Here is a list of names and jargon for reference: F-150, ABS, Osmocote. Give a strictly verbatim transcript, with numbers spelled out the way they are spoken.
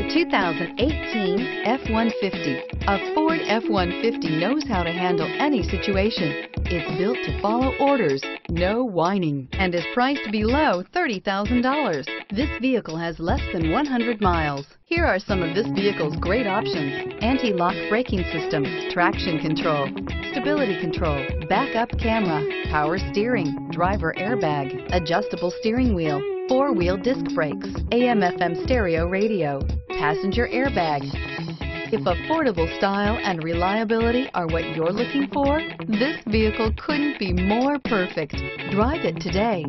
The two thousand eighteen F one fifty. A Ford F one fifty knows how to handle any situation. It's built to follow orders, no whining, and is priced below thirty thousand dollars. This vehicle has less than one hundred miles. Here are some of this vehicle's great options: anti-lock braking system, traction control, stability control, backup camera, power steering, driver airbag, adjustable steering wheel, four-wheel disc brakes, A M F M stereo radio, passenger airbag. If affordable style and reliability are what you're looking for, this vehicle couldn't be more perfect. Drive it today.